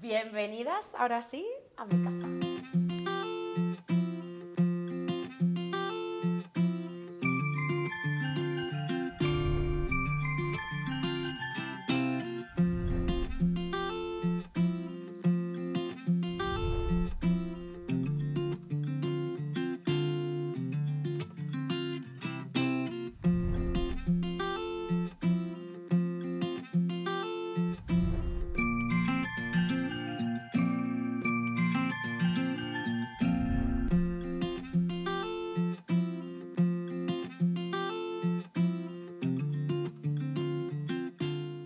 Bienvenidas, ahora sí, a mi casa.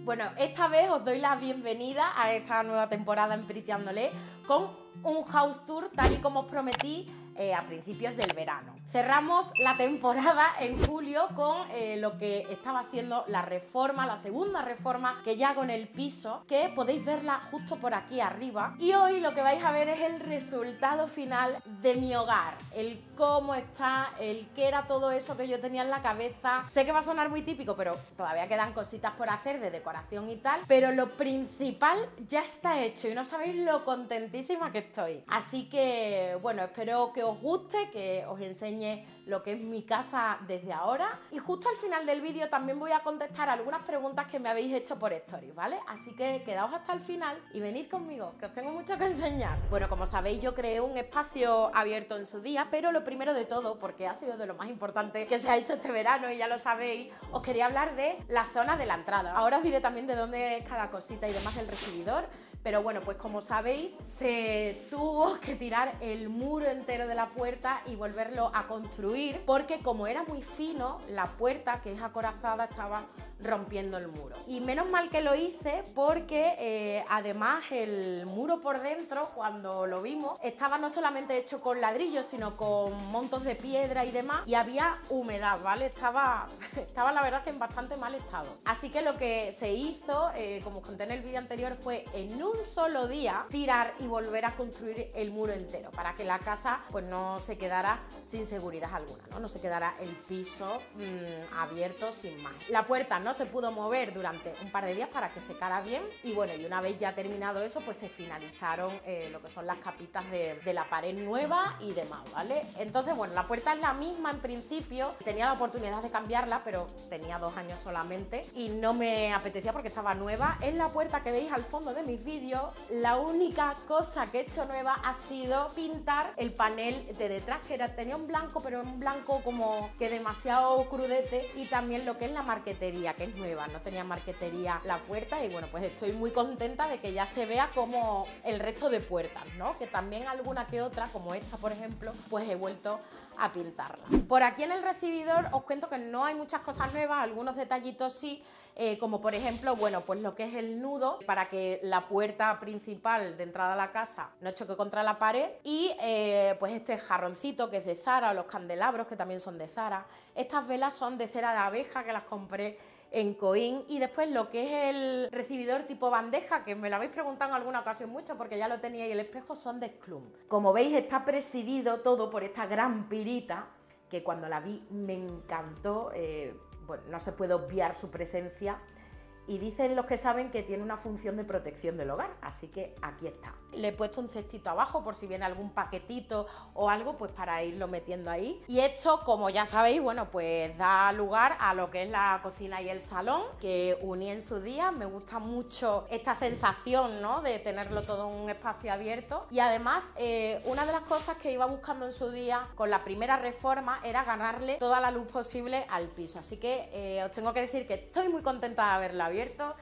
Bueno, esta vez os doy la bienvenida a esta nueva temporada en Pretty and Olé con un house tour tal y como os prometí a principios del verano. Cerramos la temporada en julio con lo que estaba siendo la reforma, la segunda reforma que ya con el piso, que podéis verla justo por aquí arriba. Y hoy lo que vais a ver es el resultado final de mi hogar, el cómo está, el qué era todo eso que yo tenía en la cabeza. Sé que va a sonar muy típico, pero todavía quedan cositas por hacer de decoración y tal, pero lo principal ya está hecho y no sabéis lo contentísima que estoy. Así que, bueno, espero que os guste, que os enseñe lo que es mi casa desde ahora, y justo al final del vídeo también voy a contestar algunas preguntas que me habéis hecho por stories, ¿vale? Así que quedaos hasta el final y venid conmigo, que os tengo mucho que enseñar. Bueno, como sabéis, yo creé un espacio abierto en su día, pero lo primero de todo, porque ha sido de lo más importante que se ha hecho este verano y ya lo sabéis, os quería hablar de la zona de la entrada. Ahora os diré también de dónde es cada cosita y demás del recibidor, pero bueno, pues como sabéis, se tuvo que tirar el muro entero de la puerta y volverlo a construir, porque como era muy fino, la puerta, que es acorazada, estaba rompiendo el muro. Y menos mal que lo hice, porque además el muro por dentro, cuando lo vimos, estaba no solamente hecho con ladrillos, sino con montos de piedra y demás, y había humedad, ¿vale? Estaba la verdad que en bastante mal estado. Así que lo que se hizo, como os conté en el vídeo anterior, fue en un solo día tirar y volver a construir el muro entero, para que la casa pues no se quedara sin seguridad alguna, ¿no? No se quedará el piso abierto sin más. La puerta no se pudo mover durante un par de días para que secara bien, y bueno, y una vez ya terminado eso, pues se finalizaron lo que son las capitas de la pared nueva y demás, ¿vale? Entonces, bueno, la puerta es la misma en principio. Tenía la oportunidad de cambiarla, pero tenía 2 años solamente y no me apetecía porque estaba nueva. Es la puerta que veis al fondo de mis vídeos. La única cosa que he hecho nueva ha sido pintar el panel de detrás, que tenía un blanco, pero un blanco como que demasiado crudete, y también lo que es la marquetería, que es nueva, no tenía marquetería la puerta. Y bueno, pues estoy muy contenta de que ya se vea como el resto de puertas, ¿no? Que también alguna que otra, como esta por ejemplo, pues he vuelto a pintarla. Por aquí en el recibidor os cuento que no hay muchas cosas nuevas, algunos detallitos sí, como por ejemplo, bueno, pues lo que es el nudo para que la puerta principal de entrada a la casa no choque contra la pared, y pues este jarroncito que es de Zara, los candelabros que también son de Zara, estas velas son de cera de abeja que las compré en Coín, y después lo que es el recibidor tipo bandeja, que me lo habéis preguntado en alguna ocasión mucho porque ya lo teníais, el espejo son de Sklum. Como veis, está presidido todo por esta gran pirita que cuando la vi me encantó. Bueno, no se puede obviar su presencia, y dicen los que saben que tiene una función de protección del hogar, así que aquí está. Le he puesto un cestito abajo por si viene algún paquetito o algo, pues para irlo metiendo ahí. Y esto, como ya sabéis, bueno, pues da lugar a lo que es la cocina y el salón, que uní en su día. Me gusta mucho esta sensación, ¿no?, de tenerlo todo en un espacio abierto. Y además, una de las cosas que iba buscando en su día con la primera reforma era ganarle toda la luz posible al piso, así que os tengo que decir que estoy muy contenta de haberla abierto.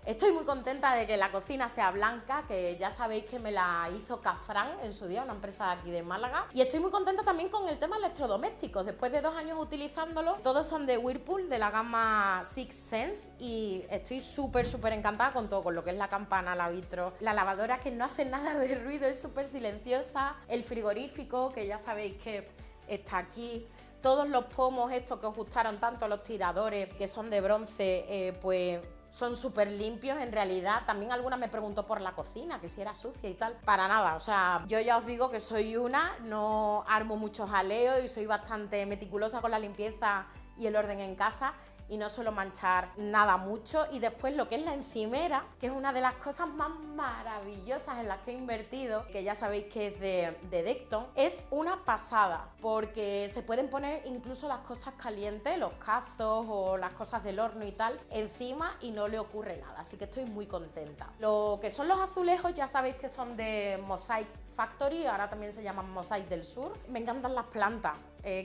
Estoy muy contenta de que la cocina sea blanca, que ya sabéis que me la hizo Cafrán en su día, una empresa de aquí de Málaga. Y estoy muy contenta también con el tema electrodomésticos. Después de 2 años utilizándolo, todos son de Whirlpool, de la gama Sixth Sense, y estoy súper encantada con todo, con lo que es la campana, la vitro, la lavadora, que no hace nada de ruido, es súper silenciosa, el frigorífico, que ya sabéis que está aquí. Todos los pomos estos que os gustaron tanto, los tiradores, que son de bronce, pues son súper limpios en realidad. También alguna me preguntó por la cocina, que si era sucia y tal. Para nada, o sea, yo ya os digo que soy una, no armo muchos jaleos y soy bastante meticulosa con la limpieza y el orden en casa. y no suelo manchar nada mucho. Y después lo que es la encimera, que es una de las cosas más maravillosas en las que he invertido, que ya sabéis que es de Dekton, es una pasada porque se pueden poner incluso las cosas calientes, los cazos o las cosas del horno y tal, encima y no le ocurre nada, así que estoy muy contenta. Lo que son los azulejos ya sabéis que son de Mosaic Factory, ahora también se llaman Mosaic del Sur. Me encantan las plantas,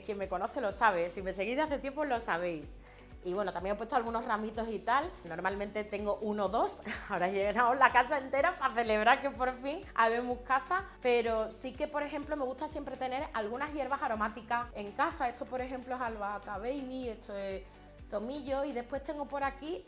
quien me conoce lo sabe, si me seguís de hace tiempo lo sabéis. Y bueno, también he puesto algunos ramitos y tal. Normalmente tengo uno o dos. Ahora he llenado la casa entera para celebrar que por fin habemos casa. Pero sí que, por ejemplo, me gusta siempre tener algunas hierbas aromáticas en casa. Esto, por ejemplo, es albahaca baby, esto es tomillo. Y después tengo por aquí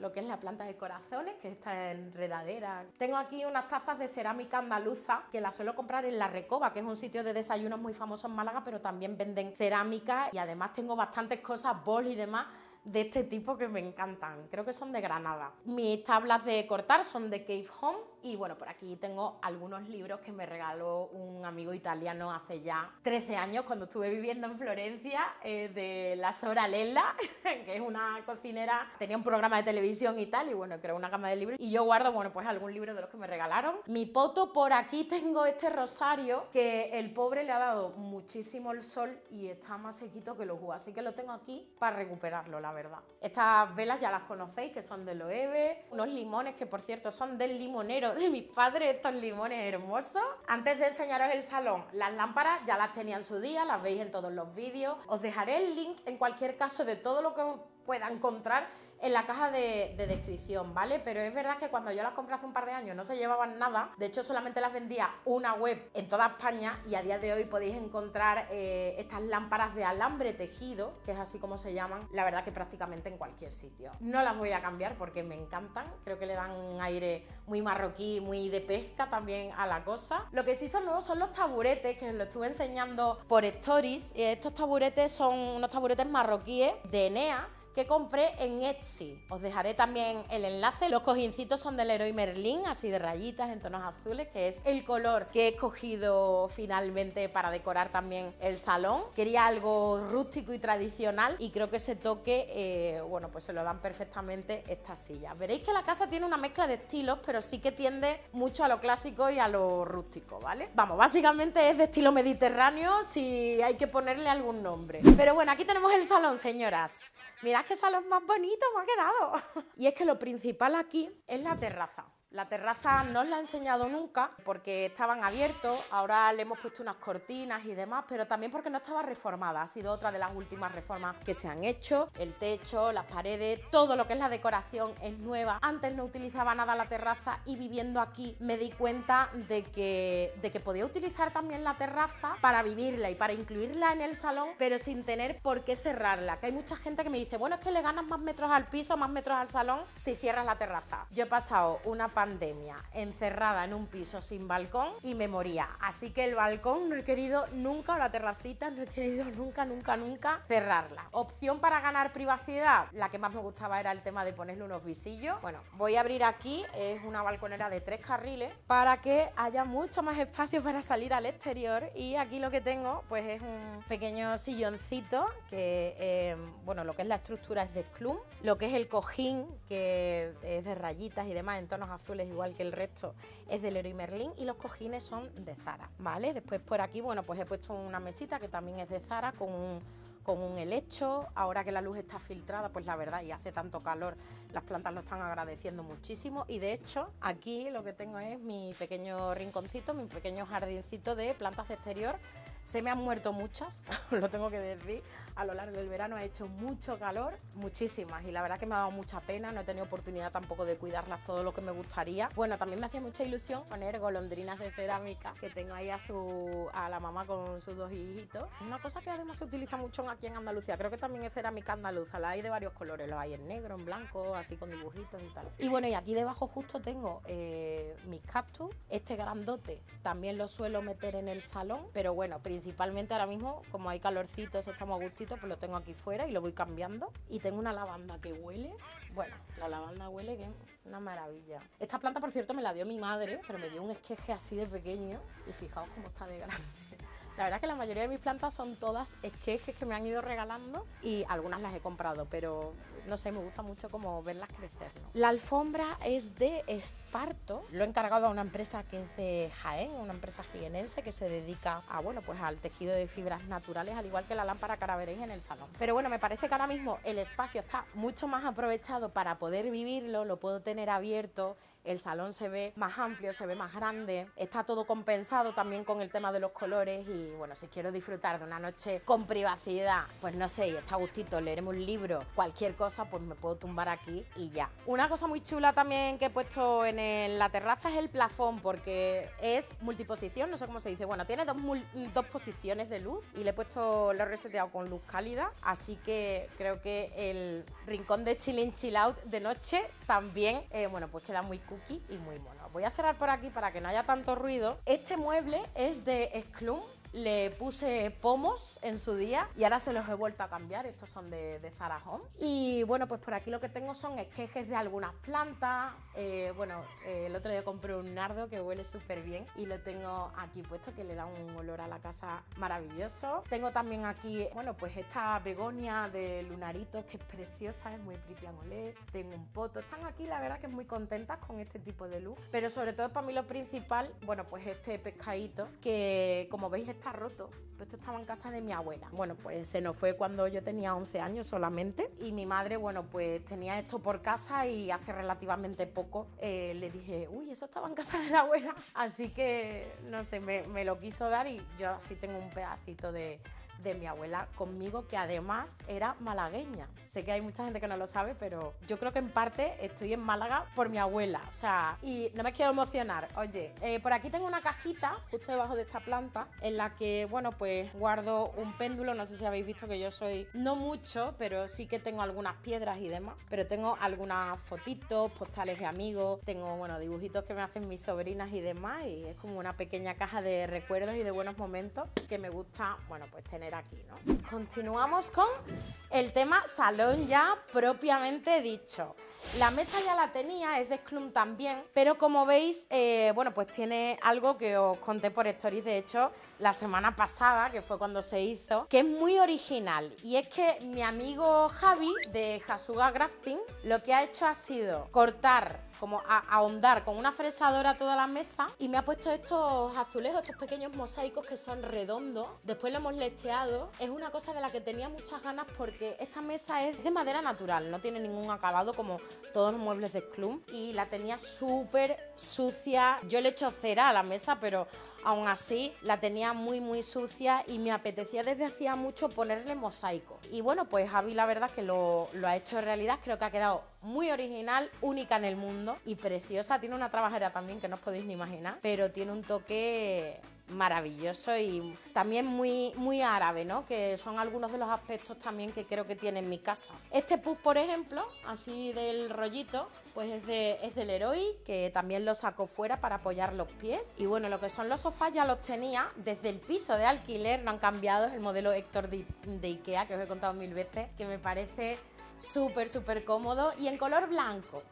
lo que es la planta de corazones, que está enredadera. Tengo aquí unas tazas de cerámica andaluza, que las suelo comprar en La Recoba, que es un sitio de desayunos muy famoso en Málaga, pero también venden cerámica. Y además tengo bastantes cosas, bol y demás, de este tipo que me encantan. Creo que son de Granada. Mis tablas de cortar son de Cave Home. Y bueno, por aquí tengo algunos libros que me regaló un amigo italiano hace ya 13 años, cuando estuve viviendo en Florencia, de la Sora Lella, que es una cocinera. Tenía un programa de televisión y tal, y bueno, creó una gama de libros. Y yo guardo, bueno, pues algún libro de los que me regalaron. Mi poto, por aquí tengo este rosario, que el pobre le ha dado muchísimo el sol y está más sequito que los uvas. Así que lo tengo aquí para recuperarlo, la verdad. Estas velas ya las conocéis, que son de Loewe. Unos limones que, por cierto, son del limonero de mis padres, estos limones hermosos. Antes de enseñaros el salón, las lámparas ya las tenía en su día, las veis en todos los vídeos. Os dejaré el link, en cualquier caso, de todo lo que os pueda encontrar en la caja de descripción, ¿vale? Pero es verdad que cuando yo las compré hace un par de años no se llevaban nada, de hecho solamente las vendía una web en toda España, y a día de hoy podéis encontrar estas lámparas de alambre tejido, que es así como se llaman, la verdad que prácticamente en cualquier sitio. No las voy a cambiar porque me encantan, creo que le dan un aire muy marroquí, muy de pesca también a la cosa. Lo que sí son nuevos son los taburetes, que os lo estuve enseñando por stories. Estos taburetes son unos taburetes marroquíes de Enea, que compré en Etsy. Os dejaré también el enlace. Los cojincitos son del Leroy Merlin, así de rayitas en tonos azules, que es el color que he escogido finalmente para decorar también el salón. Quería algo rústico y tradicional, y creo que ese toque, bueno, pues se lo dan perfectamente estas sillas. Veréis que la casa tiene una mezcla de estilos, pero sí que tiende mucho a lo clásico y a lo rústico, ¿vale? Vamos, básicamente es de estilo mediterráneo, si hay que ponerle algún nombre. Pero bueno, aquí tenemos el salón, señoras. Mirad qué salón más bonito me ha quedado. Y es que lo principal aquí es la terraza. La terraza no os la he enseñado nunca porque estaban abiertos, ahora le hemos puesto unas cortinas y demás, pero también porque no estaba reformada, ha sido otra de las últimas reformas que se han hecho. El techo, las paredes, todo lo que es la decoración es nueva. Antes no utilizaba nada la terraza, y viviendo aquí me di cuenta de que podía utilizar también la terraza para vivirla y para incluirla en el salón, pero sin tener por qué cerrarla. Que hay mucha gente que me dice, bueno, es que le ganas más metros al piso, más metros al salón si cierras la terraza. Yo he pasado una pandemia encerrada en un piso sin balcón y me moría, así que el balcón no he querido nunca, o la terracita no he querido nunca cerrarla. Opción para ganar privacidad, la que más me gustaba era el tema de ponerle unos visillos. Bueno, voy a abrir aquí, es una balconera de 3 carriles para que haya mucho más espacio para salir al exterior, y aquí lo que tengo pues es un pequeño silloncito que, bueno, lo que es la estructura es de Sklum, lo que es el cojín, que es de rayitas y demás en tonos azules, igual que el resto, es de Leroy Merlin, y los cojines son de Zara, ¿vale? Después por aquí, bueno, pues he puesto una mesita que también es de Zara con un helecho. Ahora que la luz está filtrada, pues la verdad, y hace tanto calor, las plantas lo están agradeciendo muchísimo. Y de hecho aquí lo que tengo es mi pequeño rinconcito, mi pequeño jardincito de plantas de exterior. Se me han muerto muchas, lo tengo que decir, a lo largo del verano ha hecho mucho calor, muchísimas, y la verdad que me ha dado mucha pena, no he tenido oportunidad tampoco de cuidarlas todo lo que me gustaría. Bueno, también me hacía mucha ilusión poner golondrinas de cerámica, que tengo ahí a la mamá con sus 2 hijitos. Una cosa que además se utiliza mucho aquí en Andalucía, creo que también es cerámica andaluza, la hay de varios colores, lo hay en negro, en blanco, así con dibujitos y tal. Y bueno, y aquí debajo justo tengo mis cactus, este grandote también lo suelo meter en el salón, pero bueno, principalmente ahora mismo, como hay calorcitos, estamos a gustito, pues lo tengo aquí fuera y lo voy cambiando. Y tengo una lavanda que huele, bueno, la lavanda huele que es una maravilla. Esta planta, por cierto, me la dio mi madre, pero me dio un esqueje así de pequeño y fijaos cómo está de grande. La verdad es que la mayoría de mis plantas son todas esquejes que me han ido regalando y algunas las he comprado, pero no sé, me gusta mucho como verlas crecer, ¿no? La alfombra es de esparto, lo he encargado a una empresa que es de Jaén, una empresa jienense que se dedica a, bueno, pues al tejido de fibras naturales, al igual que la lámpara que ahora veréis en el salón. Pero bueno, me parece que ahora mismo el espacio está mucho más aprovechado para poder vivirlo, lo puedo tener abierto, el salón se ve más amplio, se ve más grande, está todo compensado también con el tema de los colores y bueno, si quiero disfrutar de una noche con privacidad, pues no sé, y está a gustito, leerme un libro, cualquier cosa, pues me puedo tumbar aquí y ya. Una cosa muy chula también que he puesto en la terraza es el plafón, porque es multiposición, no sé cómo se dice, bueno, tiene dos posiciones de luz y le he puesto, lo he reseteado con luz cálida, así que creo que el rincón de chill in, chill out de noche también, bueno, pues queda muy cool y muy mono. Voy a cerrar por aquí para que no haya tanto ruido. Este mueble es de Sklum. Le puse pomos en su día y ahora se los he vuelto a cambiar. Estos son de Zara Home. Y bueno, pues por aquí lo que tengo son esquejes de algunas plantas. El otro día compré un nardo que huele súper bien y lo tengo aquí puesto, que le da un olor a la casa maravilloso. Tengo también aquí, bueno, pues esta begonia de lunaritos que es preciosa, es muy Pretty and Olé. Tengo un poto. Están aquí, la verdad que muy contentas con este tipo de luz. Pero sobre todo para mí lo principal, bueno, pues este pescadito que, como veis, está roto. Esto estaba en casa de mi abuela. Bueno, pues se nos fue cuando yo tenía 11 años solamente y mi madre, bueno, pues tenía esto por casa y hace relativamente poco le dije, uy, eso estaba en casa de la abuela. Así que, no sé, me lo quiso dar y yo así tengo un pedacito de mi abuela conmigo, que además era malagueña. Sé que hay mucha gente que no lo sabe, pero yo creo que en parte estoy en Málaga por mi abuela, o sea, y no me quiero emocionar. Oye, por aquí tengo una cajita justo debajo de esta planta en la que, bueno, pues guardo un péndulo. No sé si habéis visto que yo soy, no mucho, pero sí que tengo algunas piedras y demás, pero tengo algunas fotitos, postales de amigos, tengo, bueno, dibujitos que me hacen mis sobrinas y demás, y es como una pequeña caja de recuerdos y de buenos momentos que me gusta, bueno, pues tener aquí, ¿no? Continuamos con el tema salón ya propiamente dicho. La mesa ya la tenía, es de Sklum también, pero como veis, bueno, pues tiene algo que os conté por stories, de hecho, la semana pasada, que fue cuando se hizo, que es muy original, y es que mi amigo Javi de Jasuga Crafting lo que ha hecho ha sido cortar, como ahondar con una fresadora toda la mesa, y me ha puesto estos azulejos, estos pequeños mosaicos que son redondos. Después lo hemos lecheado. Es una cosa de la que tenía muchas ganas porque esta mesa es de madera natural, no tiene ningún acabado como todos los muebles de Sklum, y la tenía súper sucia. Yo le echo cera a la mesa, pero aún así la tenía muy muy sucia y me apetecía desde hacía mucho ponerle mosaico. Y bueno, pues Javi la verdad es que lo ha hecho en realidad. Creo que ha quedado muy original, única en el mundo y preciosa. Tiene una trabajera también que no os podéis ni imaginar, pero tiene un toque maravilloso y también muy, muy árabe, ¿no? Que son algunos de los aspectos también que creo que tiene en mi casa. Este puff, por ejemplo, así del rollito, pues es de Leroy, que también lo sacó fuera para apoyar los pies. Y bueno, lo que son los sofás ya los tenía desde el piso de alquiler, lo han cambiado, es el modelo Héctor de IKEA, que os he contado mil veces, que me parece súper, súper cómodo y en color blanco.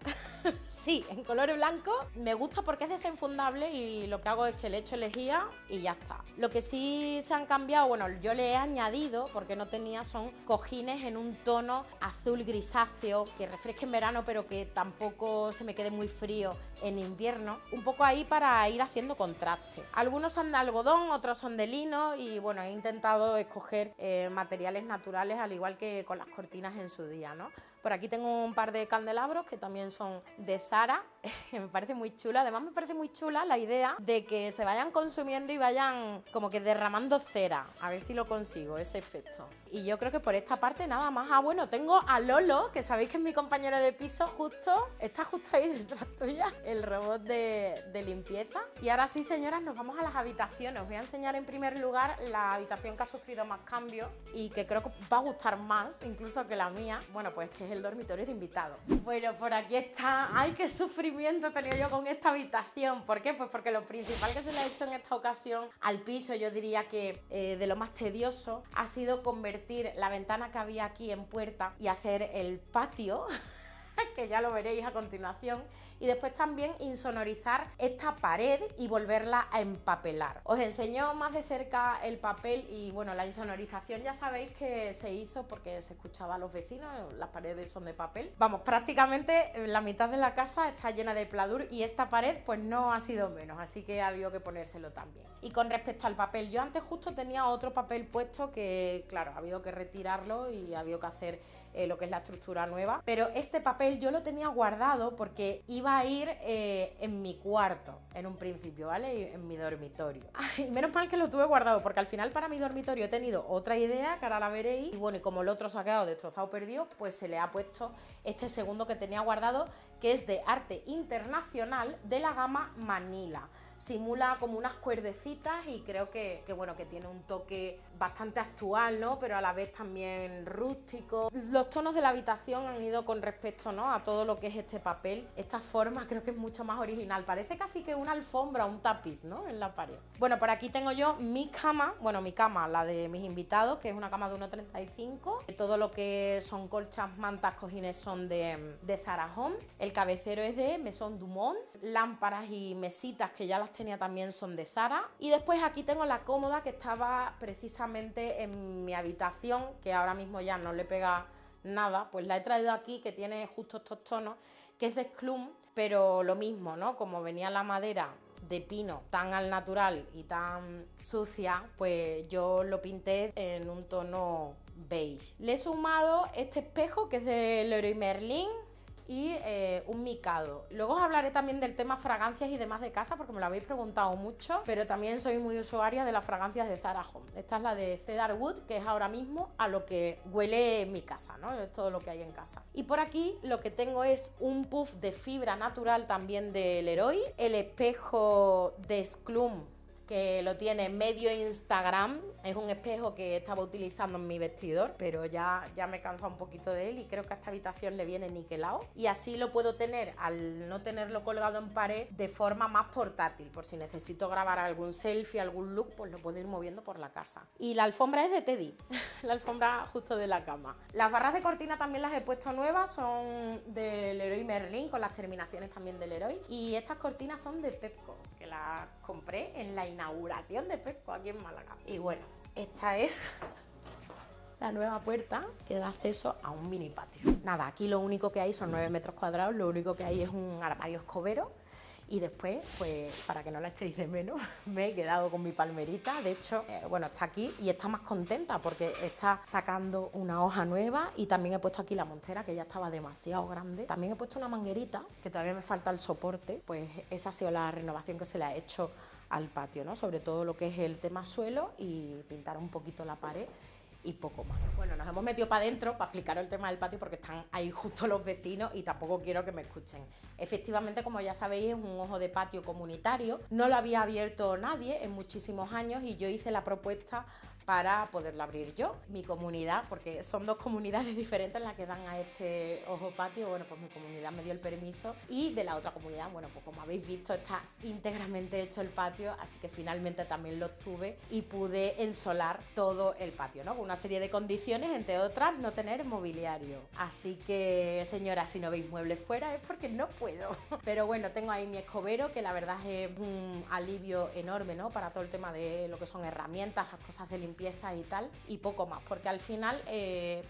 Sí, en color blanco. Me gusta porque es desenfundable y lo que hago es que le echo lejía y ya está. Lo que sí se han cambiado, bueno, yo le he añadido, porque no tenía, son cojines en un tono azul grisáceo que refresque en verano, pero que tampoco se me quede muy frío en invierno. Un poco ahí para ir haciendo contraste. Algunos son de algodón, otros son de lino y bueno, he intentado escoger materiales naturales, al igual que con las cortinas en su día, ¿no? Por aquí tengo un par de candelabros que también son de Zara, me parece muy chula. Además me parece muy chula la idea de que se vayan consumiendo y vayan como que derramando cera. A ver si lo consigo, ese efecto. Y yo creo que por esta parte nada más. Ah, bueno, tengo a Lolo, que sabéis que es mi compañero de piso, justo, está justo ahí detrás tuya, el robot de limpieza. Y ahora sí, señoras, nos vamos a las habitaciones. Os voy a enseñar en primer lugar la habitación que ha sufrido más cambios y que creo que va a gustar más incluso que la mía. Bueno, pues que es el dormitorio de invitados. Bueno, por aquí está. ¡Ay, qué sufrimiento he tenido yo con esta habitación! ¿Por qué? Pues porque lo principal que se le ha hecho en esta ocasión al piso, yo diría que de lo más tedioso, ha sido convertir la ventana que había aquí en puerta y hacer el patio que ya lo veréis a continuación, y después también insonorizar esta pared y volverla a empapelar. Os enseño más de cerca el papel y bueno, la insonorización ya sabéis que se hizo porque se escuchaba a los vecinos, las paredes son de papel. Vamos, prácticamente la mitad de la casa está llena de pladur y esta pared pues no ha sido menos, así que ha habido que ponérselo también. Y con respecto al papel, yo antes justo tenía otro papel puesto que claro, ha habido que retirarlo y ha habido que hacer lo que es la estructura nueva, pero este papel yo lo tenía guardado porque iba a ir en mi cuarto en un principio, ¿vale? En mi dormitorio. Ay, menos mal que lo tuve guardado porque al final para mi dormitorio he tenido otra idea que ahora la veréis, y bueno, y como el otro se ha quedado destrozado, perdido, pues se le ha puesto este segundo que tenía guardado, que es de arte internacional de la gama Manila. Simula como unas cuerdecitas y creo que bueno, que tiene un toque bastante actual, ¿no? Pero a la vez también rústico. Los tonos de la habitación han ido con respecto, ¿no?, a todo lo que es este papel. Esta forma creo que es mucho más original. Parece casi que una alfombra, un tapiz, ¿no?, en la pared. Bueno, por aquí tengo yo mi cama, bueno, mi cama, la de mis invitados, que es una cama de 1,35. Todo lo que son colchas, mantas, cojines son de Zara Home. El cabecero es de Maison Dumont. Lámparas y mesitas que ya las tenía también son de Zara, y después aquí tengo la cómoda que estaba precisamente en mi habitación, que ahora mismo ya no le pega nada, pues la he traído aquí, que tiene justo estos tonos, que es de Sklum, pero lo mismo, ¿no?, como venía la madera de pino tan al natural y tan sucia, pues yo lo pinté en un tono beige. Le he sumado este espejo que es de Leroy Merlin y un micado. Luego os hablaré también del tema fragancias y demás de casa porque me lo habéis preguntado mucho, pero también soy muy usuaria de las fragancias de Zara Home. Esta es la de Cedar Wood, que es ahora mismo a lo que huele mi casa, ¿no?, es todo lo que hay en casa. Y por aquí lo que tengo es un puff de fibra natural también de Leroy, el espejo de Sklum, que lo tiene medio Instagram, es un espejo que estaba utilizando en mi vestidor, pero ya me he cansado un poquito de él y creo que a esta habitación le viene niquelado, y así lo puedo tener, al no tenerlo colgado en pared, de forma más portátil, por si necesito grabar algún selfie, algún look, pues lo puedo ir moviendo por la casa. Y la alfombra es de Teddy, la alfombra justo de la cama. Las barras de cortina también las he puesto nuevas, son de Leroy Merlin, con las terminaciones también de Leroy, y estas cortinas son de Pepco, que las compré en la inauguración de Pepco aquí en Málaga. Y bueno, esta es la nueva puerta que da acceso a un mini patio. Nada, aquí lo único que hay son 9 metros cuadrados, lo único que hay es un armario escobero. Y después, pues para que no la echéis de menos, me he quedado con mi palmerita. De hecho, bueno, está aquí y está más contenta porque está sacando una hoja nueva, y también he puesto aquí la montera, que ya estaba demasiado grande. También he puesto una manguerita, que todavía me falta el soporte. Pues esa ha sido la renovación que se le ha hecho al patio, ¿no?, sobre todo lo que es el tema suelo, y pintar un poquito la pared y poco más. Bueno, nos hemos metido para adentro para explicaros el tema del patio porque están ahí justo los vecinos y tampoco quiero que me escuchen. Efectivamente, como ya sabéis, es un ojo de patio comunitario. No lo había abierto nadie en muchísimos años y yo hice la propuesta para poderlo abrir yo, mi comunidad, porque son dos comunidades diferentes las que dan a este ojo patio. Bueno, pues mi comunidad me dio el permiso, y de la otra comunidad, bueno, pues como habéis visto, está íntegramente hecho el patio, así que finalmente también lo obtuve y pude ensolar todo el patio, ¿no?, con una serie de condiciones, entre otras, no tener mobiliario. Así que, señora, si no veis muebles fuera es porque no puedo. Pero bueno, tengo ahí mi escobero, que la verdad es un alivio enorme, ¿no?, para todo el tema de lo que son herramientas, las cosas de limpieza y tal, y poco más, porque al final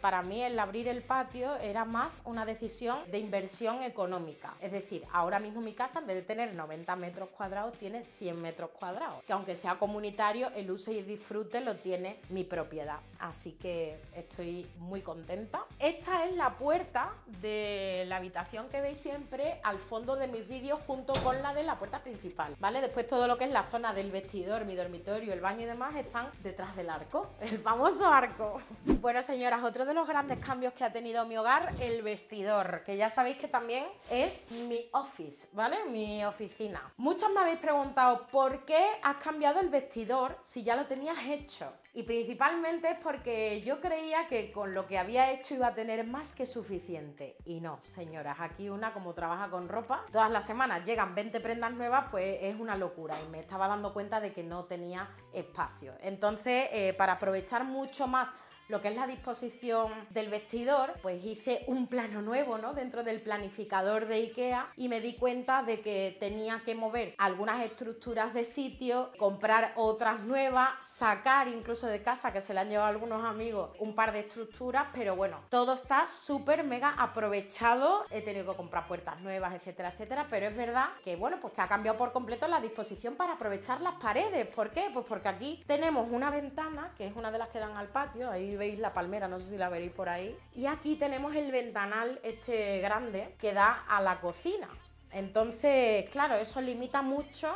para mí el abrir el patio era más una decisión de inversión económica. Es decir, ahora mismo mi casa, en vez de tener 90 metros cuadrados, tiene 100 metros cuadrados, que aunque sea comunitario, el uso y disfrute lo tiene mi propiedad, así que estoy muy contenta. Esta es la puerta de la habitación que veis siempre al fondo de mis vídeos, junto con la de la puerta principal, ¿vale? Después todo lo que es la zona del vestidor, mi dormitorio, el baño y demás están detrás de la arco, el famoso arco. Bueno, señoras, otro de los grandes cambios que ha tenido mi hogar, el vestidor, que ya sabéis que también es mi office, ¿vale?, mi oficina. Muchos me habéis preguntado por qué has cambiado el vestidor si ya lo tenías hecho, y principalmente es porque yo creía que con lo que había hecho iba a tener más que suficiente, y no, señoras, aquí una, como trabaja con ropa, todas las semanas llegan 20 prendas nuevas, pues es una locura, y me estaba dando cuenta de que no tenía espacio. Entonces, para aprovechar mucho más lo que es la disposición del vestidor, pues hice un plano nuevo, ¿no?, dentro del planificador de IKEA, y me di cuenta de que tenía que mover algunas estructuras de sitio, comprar otras nuevas, sacar incluso de casa, que se le han llevado a algunos amigos, un par de estructuras, pero bueno, todo está súper mega aprovechado. He tenido que comprar puertas nuevas, etcétera, etcétera, pero es verdad que bueno, pues que ha cambiado por completo la disposición para aprovechar las paredes. ¿Por qué? Pues porque aquí tenemos una ventana, que es una de las que dan al patio, ahí veis la palmera, no sé si la veréis por ahí, y aquí tenemos el ventanal este grande que da a la cocina. Entonces, claro, eso limita mucho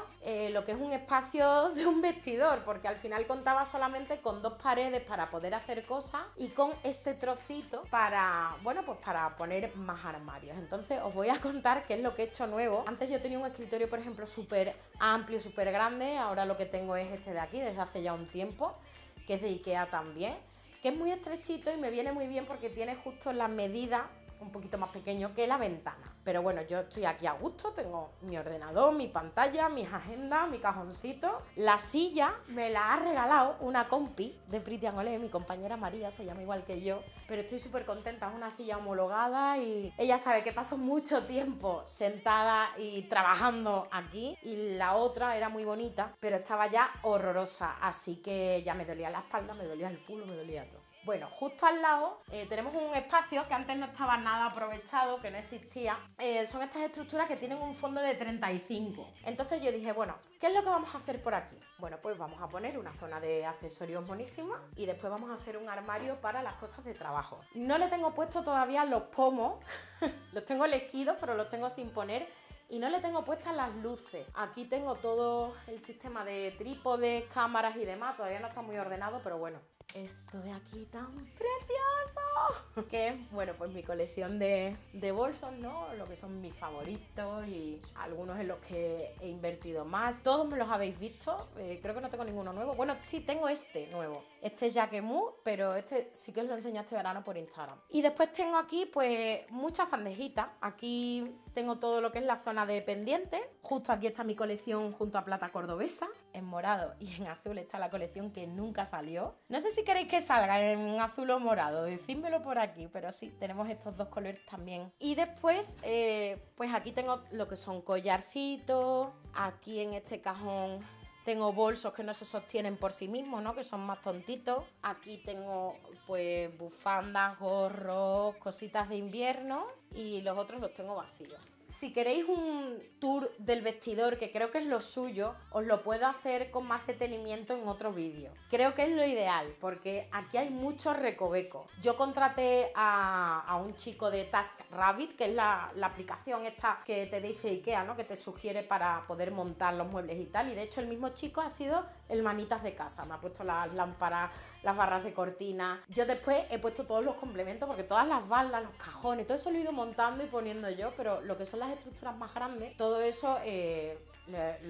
lo que es un espacio de un vestidor, porque al final contaba solamente con dos paredes para poder hacer cosas y con este trocito para, bueno, pues para poner más armarios. Entonces os voy a contar qué es lo que he hecho nuevo. Antes yo tenía un escritorio, por ejemplo, súper amplio, súper grande. Ahora lo que tengo es este de aquí, desde hace ya un tiempo, que es de IKEA también, que es muy estrechito y me viene muy bien porque tiene justo la medida un poquito más pequeño que la ventana. Pero bueno, yo estoy aquí a gusto, tengo mi ordenador, mi pantalla, mis agendas, mi cajoncito. La silla me la ha regalado una compi de Pretty and Olé, mi compañera María, se llama igual que yo, pero estoy súper contenta, es una silla homologada y ella sabe que paso mucho tiempo sentada y trabajando aquí, y la otra era muy bonita, pero estaba ya horrorosa, así que ya me dolía la espalda, me dolía el culo, me dolía todo. Bueno, justo al lado tenemos un espacio que antes no estaba nada aprovechado, que no existía. Son estas estructuras que tienen un fondo de 35. Entonces yo dije, bueno, ¿qué es lo que vamos a hacer por aquí? Bueno, pues vamos a poner una zona de accesorios buenísima y después vamos a hacer un armario para las cosas de trabajo. No le tengo puesto todavía los pomos, los tengo elegidos, pero los tengo sin poner. Y no le tengo puestas las luces. Aquí tengo todo el sistema de trípodes, cámaras y demás. Todavía no está muy ordenado, pero bueno. Esto de aquí tan precioso. Que es, bueno, pues mi colección de bolsos, ¿no? Lo que son mis favoritos y algunos en los que he invertido más. Todos me los habéis visto. Creo que no tengo ninguno nuevo. Bueno, sí, tengo este nuevo. Este es Jacquemus, pero este sí que os lo enseñé este verano por Instagram. Y después tengo aquí, pues, muchas bandejitas. Aquí tengo todo lo que es la zona de pendientes. Justo aquí está mi colección junto a Plata Cordobesa. En morado y en azul está la colección que nunca salió. No sé si queréis que salga en azul o morado, decídmelo por aquí, pero sí, tenemos estos dos colores también. Y después, pues aquí tengo lo que son collarcitos. Aquí en este cajón tengo bolsos que no se sostienen por sí mismos, ¿no? Que son más tontitos. Aquí tengo, pues, bufandas, gorros, cositas de invierno, y los otros los tengo vacíos. Si queréis un tour del vestidor, que creo que es lo suyo, os lo puedo hacer con más detenimiento en otro vídeo. Creo que es lo ideal, porque aquí hay muchos recovecos. Yo contraté a un chico de Task Rabbit, que es la aplicación esta que te dice IKEA, ¿no?, que te sugiere para poder montar los muebles y tal. Y de hecho el mismo chico ha sido el manitas de casa. Me ha puesto las lámparas, las barras de cortina. Yo después he puesto todos los complementos, porque todas las baldas, los cajones, todo eso lo he ido montando y poniendo yo, pero lo que son las estructuras más grandes, todo eso lo he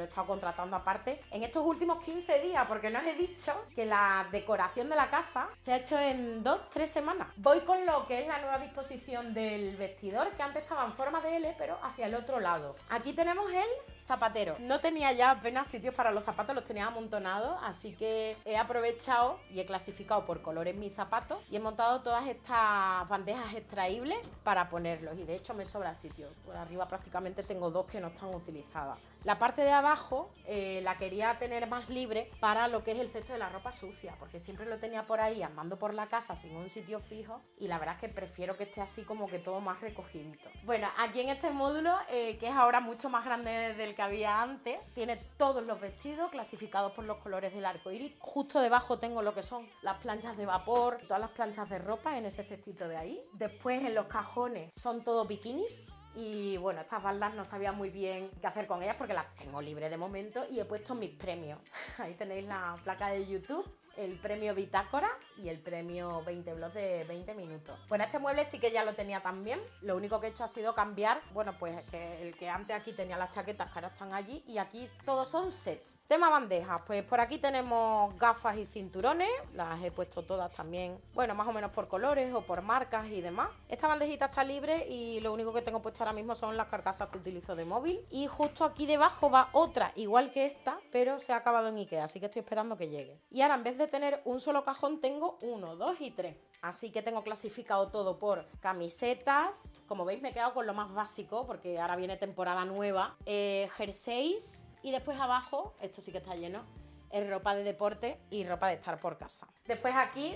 estado contratando aparte en estos últimos 15 días, porque no os he dicho que la decoración de la casa se ha hecho en 2-3 semanas. Voy con lo que es la nueva disposición del vestidor, que antes estaba en forma de L, pero hacia el otro lado. Aquí tenemos el zapatero. No tenía ya apenas sitios para los zapatos, los tenía amontonados, así que he aprovechado y he clasificado por colores mis zapatos y he montado todas estas bandejas extraíbles para ponerlos, y de hecho me sobra sitio. Por arriba prácticamente tengo dos que no están utilizadas. La parte de abajo la quería tener más libre para lo que es el cesto de la ropa sucia, porque siempre lo tenía por ahí andando por la casa sin un sitio fijo, y la verdad es que prefiero que esté así como que todo más recogidito. Bueno, aquí en este módulo, que es ahora mucho más grande del que había antes, tiene todos los vestidos clasificados por los colores del arco iris. Justo debajo tengo lo que son las planchas de vapor, todas las planchas de ropa en ese cestito de ahí. Después en los cajones son todos bikinis. Y bueno, estas baldas no sabía muy bien qué hacer con ellas porque las tengo libres de momento, y he puesto mis premios. Ahí tenéis la placa de YouTube, el premio Bitácora y el premio 20 blogs de 20 minutos. Bueno, este mueble sí que ya lo tenía también. Lo único que he hecho ha sido cambiar, bueno, pues el que antes aquí tenía las chaquetas, que ahora están allí, y aquí todos son sets. Tema bandejas, pues por aquí tenemos gafas y cinturones. Las he puesto todas también, bueno, más o menos por colores o por marcas y demás. Esta bandejita está libre y lo único que tengo puesto ahora mismo son las carcasas que utilizo de móvil. Y justo aquí debajo va otra, igual que esta, pero se ha acabado en IKEA, así que estoy esperando que llegue. Y ahora, en vez de de tener un solo cajón tengo 1, 2 y 3. Así que tengo clasificado todo por camisetas, como veis me he quedado con lo más básico porque ahora viene temporada nueva, jerseys y después abajo, esto sí que está lleno, es ropa de deporte y ropa de estar por casa. Después aquí,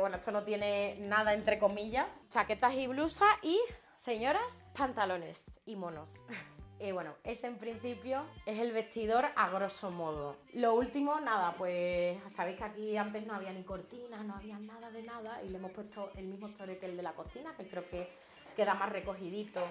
bueno, esto no tiene nada entre comillas, chaquetas y blusas y, señoras, pantalones y monos. Y bueno, ese en principio es el vestidor a grosso modo. Lo último, nada, pues sabéis que aquí antes no había ni cortinas, no había nada de nada y le hemos puesto el mismo estorete que el de la cocina, que creo que queda más recogidito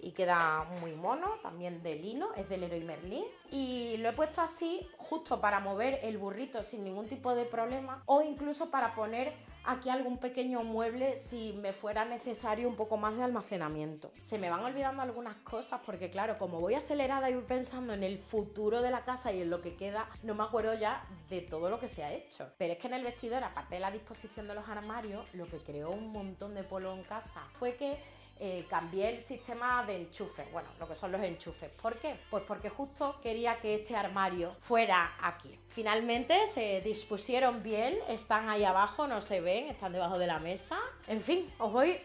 y queda muy mono, también de lino, es de Leroy Merlin. Y lo he puesto así justo para mover el burrito sin ningún tipo de problema o incluso para poner aquí algún pequeño mueble si me fuera necesario un poco más de almacenamiento. Se me van olvidando algunas cosas porque claro, como voy acelerada y voy pensando en el futuro de la casa y en lo que queda, no me acuerdo ya de todo lo que se ha hecho. Pero es que en el vestidor, aparte de la disposición de los armarios, lo que creó un montón de polvo en casa fue que cambié el sistema de enchufes, bueno, lo que son los enchufes. ¿Por qué? Pues porque justo quería que este armario fuera aquí. Finalmente se dispusieron bien, están ahí abajo, no se ven, están debajo de la mesa. En fin, os voy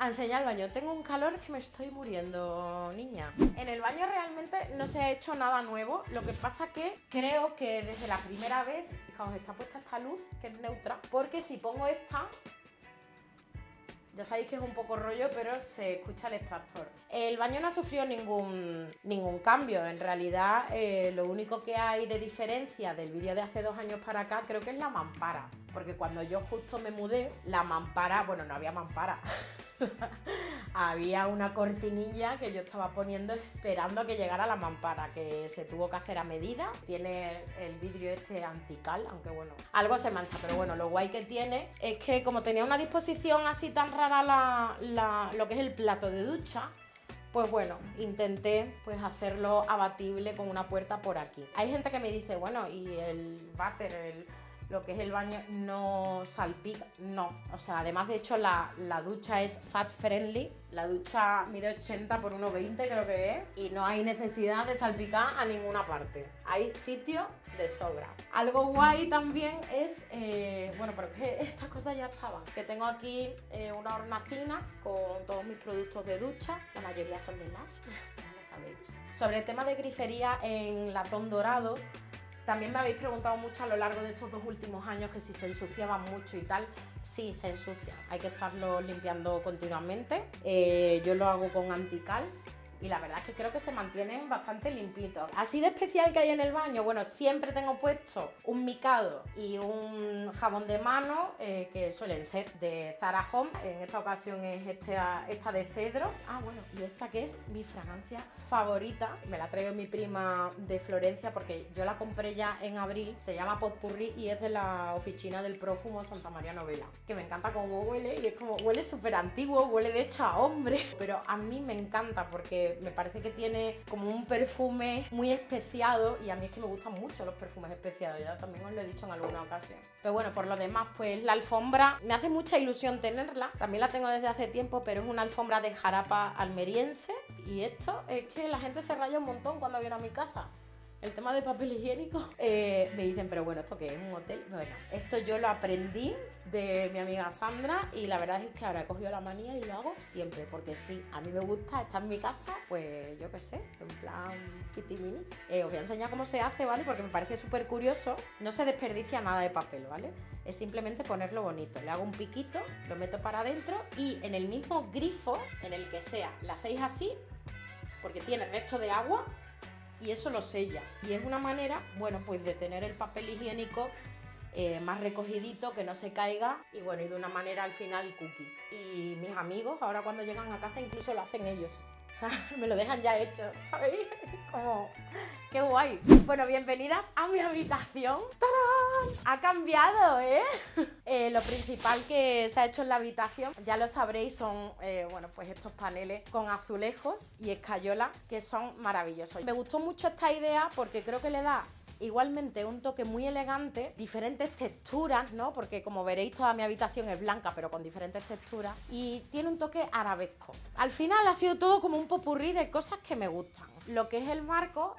a enseñar el baño. Tengo un calor que me estoy muriendo, niña. En el baño realmente no se ha hecho nada nuevo, lo que pasa que creo que desde la primera vez, fijaos, está puesta esta luz que es neutra, porque si pongo esta... Ya sabéis que es un poco rollo, pero se escucha el extractor. El baño no ha sufrido ningún cambio. En realidad, lo único que hay de diferencia del vídeo de hace 2 años para acá creo que es la mampara. Porque cuando yo justo me mudé, la mampara... Bueno, no había mampara. Había una cortinilla que yo estaba poniendo esperando a que llegara la mampara, que se tuvo que hacer a medida. Tiene el vidrio este antical, aunque bueno, algo se mancha, pero bueno, lo guay que tiene es que como tenía una disposición así tan rara lo que es el plato de ducha, pues bueno, intenté pues hacerlo abatible con una puerta por aquí. Hay gente que me dice, bueno, y el váter, lo que es el baño no salpica, no, o sea, además de hecho la ducha es fat friendly, la ducha mide 80 por 1,20, creo que es, y no hay necesidad de salpicar a ninguna parte, hay sitio de sobra. Algo guay también es, bueno, pero que estas cosas ya estaban, que tengo aquí una hornacina con todos mis productos de ducha, la mayoría son de Lash, ya lo sabéis. Sobre el tema de grifería en latón dorado, también me habéis preguntado mucho a lo largo de estos 2 últimos años que si se ensuciaba mucho y tal. Sí, se ensucia, hay que estarlo limpiando continuamente. Yo lo hago con antical y la verdad es que creo que se mantienen bastante limpitos. Así de especial que hay en el baño, bueno, siempre tengo puesto un micado y un jabón de mano, que suelen ser de Zara Home, en esta ocasión es esta de cedro. Ah, bueno, y esta que es mi fragancia favorita, me la trajo mi prima de Florencia porque yo la compré ya en abril, se llama Potpurrí y es de la oficina del prófumo Santa María Novela, que me encanta cómo huele y es como huele súper antiguo, huele de hecho a hombre, pero a mí me encanta porque me parece que tiene como un perfume muy especiado y a mí es que me gustan mucho los perfumes especiados, ya también os lo he dicho en alguna ocasión. Pero bueno, por lo demás, pues la alfombra me hace mucha ilusión tenerla, también la tengo desde hace tiempo, pero es una alfombra de jarapa almeriense y esto es que la gente se raya un montón cuando viene a mi casa. El tema de papel higiénico, me dicen, pero bueno, ¿esto qué es? ¿Un hotel? Bueno, esto yo lo aprendí de mi amiga Sandra y la verdad es que ahora he cogido la manía y lo hago siempre, porque sí, a mí me gusta estar en mi casa, pues yo qué sé, en plan pitimini. Os voy a enseñar cómo se hace, ¿vale? Porque me parece súper curioso. No se desperdicia nada de papel, ¿vale? Es simplemente ponerlo bonito. Le hago un piquito, lo meto para adentro y en el mismo grifo, en el que sea, lo hacéis así, porque tiene resto de agua, y eso lo sella y es una manera, bueno, pues de tener el papel higiénico más recogidito, que no se caiga y bueno, y de una manera al final cookie. Y mis amigos ahora cuando llegan a casa incluso lo hacen ellos, o sea, me lo dejan ya hecho, ¿sabéis? Como, qué guay. Bueno, bienvenidas a mi habitación. ¡Tarán! Ha cambiado, ¿eh? Lo principal que se ha hecho en la habitación, ya lo sabréis, son, bueno, pues estos paneles con azulejos y escayola que son maravillosos. Me gustó mucho esta idea porque creo que le da Igualmente un toque muy elegante, diferentes texturas, ¿no? Porque como veréis toda mi habitación es blanca pero con diferentes texturas y tiene un toque arabesco. Al final ha sido todo como un popurrí de cosas que me gustan. Lo que es el marco,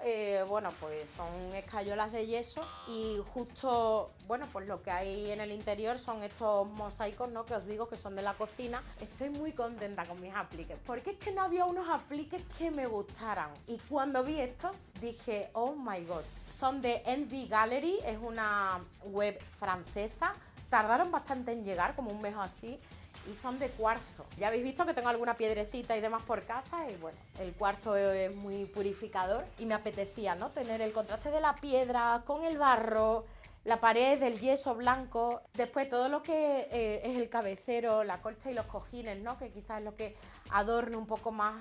bueno, pues son escayolas de yeso y justo, bueno, pues lo que hay en el interior son estos mosaicos, ¿no? Que os digo que son de la cocina. Estoy muy contenta con mis apliques porque es que no había unos apliques que me gustaran y cuando vi estos dije, oh my god, son de NV Gallery, es una web francesa, tardaron bastante en llegar, como un mes o así, y son de cuarzo. Ya habéis visto que tengo alguna piedrecita y demás por casa y bueno, el cuarzo es muy purificador y me apetecía, ¿no? Tener el contraste de la piedra con el barro, la pared del yeso blanco, después todo lo que es el cabecero, la colcha y los cojines, ¿no? Que quizás es lo que adorne un poco más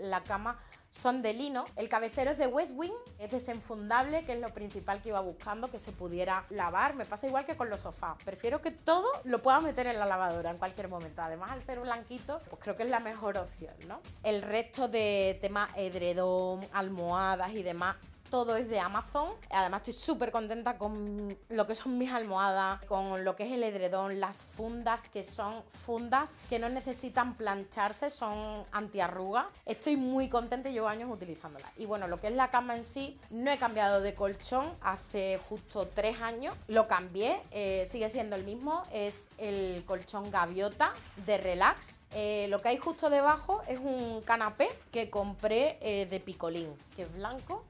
la cama, son de lino. El cabecero es de Westwing, es desenfundable, que es lo principal que iba buscando, que se pudiera lavar. Me pasa igual que con los sofás, prefiero que todo lo pueda meter en la lavadora en cualquier momento. Además, al ser blanquito, pues creo que es la mejor opción, ¿no? El resto de temas edredón, almohadas y demás, todo es de Amazon. Además estoy súper contenta con lo que son mis almohadas, con lo que es el edredón, las fundas, que son fundas que no necesitan plancharse, son antiarrugas. Estoy muy contenta, llevo años utilizándolas. Y bueno, lo que es la cama en sí, no he cambiado de colchón hace justo 3 años. Lo cambié, sigue siendo el mismo, es el colchón gaviota de relax. Lo que hay justo debajo es un canapé que compré de picolín, que es blanco,